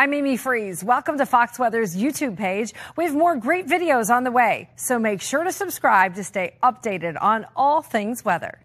I'm Amy Freeze. Welcome to Fox Weather's YouTube page. We have more great videos on the way, so make sure to subscribe to stay updated on all things weather.